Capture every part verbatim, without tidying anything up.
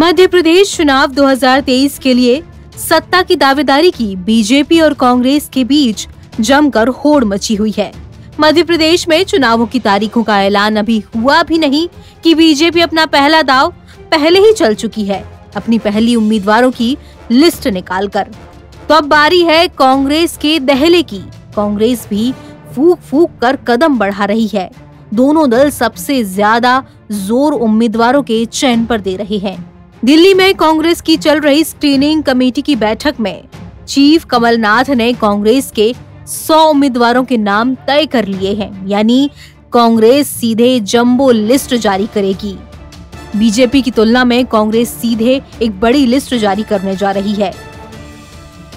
मध्य प्रदेश चुनाव दो हज़ार तेईस के लिए सत्ता की दावेदारी की बीजेपी और कांग्रेस के बीच जमकर होड़ मची हुई है। मध्य प्रदेश में चुनावों की तारीखों का ऐलान अभी हुआ भी नहीं कि बीजेपी अपना पहला दाव पहले ही चल चुकी है अपनी पहली उम्मीदवारों की लिस्ट निकालकर। तो अब बारी है कांग्रेस के दहले की। कांग्रेस भी फूक फूक कर कदम बढ़ा रही है। दोनों दल सबसे ज्यादा जोर उम्मीदवारों के चयन पर दे रहे हैं। दिल्ली में कांग्रेस की चल रही स्क्रीनिंग कमेटी की बैठक में चीफ कमलनाथ ने कांग्रेस के सौ उम्मीदवारों के नाम तय कर लिए हैं, यानी कांग्रेस सीधे जंबो लिस्ट जारी करेगी। बीजेपी की तुलना में कांग्रेस सीधे एक बड़ी लिस्ट जारी करने जा रही है।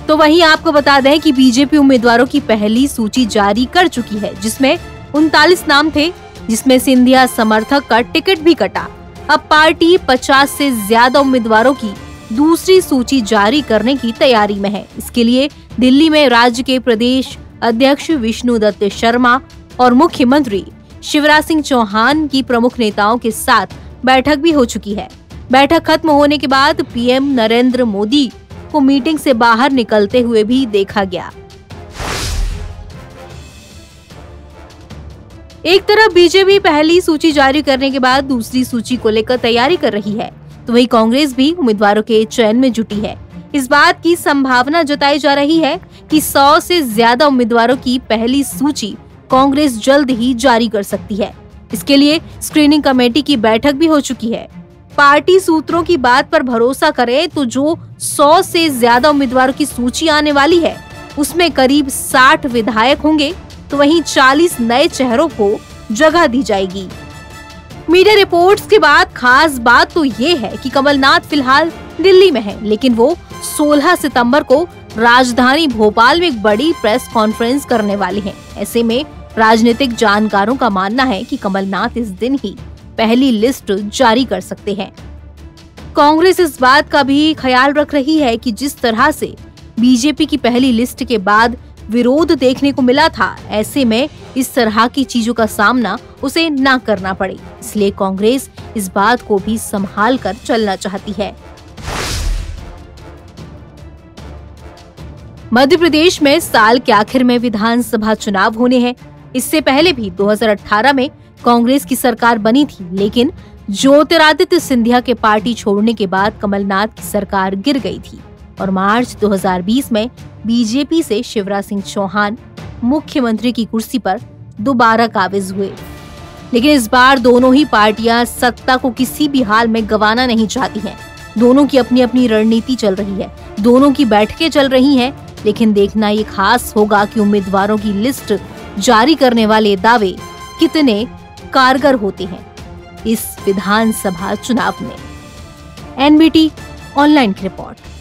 तो वहीं आपको बता दें कि बीजेपी उम्मीदवारों की पहली सूची जारी कर चुकी है, जिसमें उनतालीस नाम थे, जिसमें सिंधिया समर्थक का टिकट भी कटा। अब पार्टी पचास से ज्यादा उम्मीदवारों की दूसरी सूची जारी करने की तैयारी में है। इसके लिए दिल्ली में राज्य के प्रदेश अध्यक्ष विष्णु दत्त शर्मा और मुख्यमंत्री शिवराज सिंह चौहान की प्रमुख नेताओं के साथ बैठक भी हो चुकी है। बैठक खत्म होने के बाद पीएम नरेंद्र मोदी को मीटिंग से बाहर निकलते हुए भी देखा गया। एक तरफ बीजेपी पहली सूची जारी करने के बाद दूसरी सूची को लेकर तैयारी कर रही है, तो वही कांग्रेस भी उम्मीदवारों के चयन में जुटी है। इस बात की संभावना जताई जा रही है कि सौ से ज्यादा उम्मीदवारों की पहली सूची कांग्रेस जल्द ही जारी कर सकती है। इसके लिए स्क्रीनिंग कमेटी की बैठक भी हो चुकी है। पार्टी सूत्रों की बात पर भरोसा करे तो जो सौ से ज्यादा उम्मीदवारों की सूची आने वाली है उसमें करीब साठ विधायक होंगे, तो वहीं चालीस नए चेहरों को जगह दी जाएगी। मीडिया रिपोर्ट्स के बाद खास बात तो ये है कि कमलनाथ फिलहाल दिल्ली में है, लेकिन वो सोलह सितंबर को राजधानी भोपाल में एक बड़ी प्रेस कॉन्फ्रेंस करने वाले हैं। ऐसे में राजनीतिक जानकारों का मानना है कि कमलनाथ इस दिन ही पहली लिस्ट जारी कर सकते हैं। कांग्रेस इस बात का भी ख्याल रख रही है कि जिस तरह से बीजेपी की पहली लिस्ट के बाद विरोध देखने को मिला था, ऐसे में इस तरह की चीजों का सामना उसे ना करना पड़े, इसलिए कांग्रेस इस बात को भी संभाल कर चलना चाहती है। मध्य प्रदेश में साल के आखिर में विधानसभा चुनाव होने हैं। इससे पहले भी दो हज़ार अठारह में कांग्रेस की सरकार बनी थी, लेकिन ज्योतिरादित्य सिंधिया के पार्टी छोड़ने के बाद कमलनाथ की सरकार गिर गई थी और मार्च दो हज़ार बीस में बीजेपी से शिवराज सिंह चौहान मुख्यमंत्री की कुर्सी पर दोबारा काबिज हुए। लेकिन इस बार दोनों ही पार्टियां सत्ता को किसी भी हाल में गंवाना नहीं चाहती हैं। दोनों की अपनी अपनी रणनीति चल रही है, दोनों की बैठकें चल रही हैं, लेकिन देखना ये खास होगा कि उम्मीदवारों की लिस्ट जारी करने वाले दावे कितने कारगर होते हैं इस विधानसभा चुनाव में। एनबीटी ऑनलाइन की रिपोर्ट।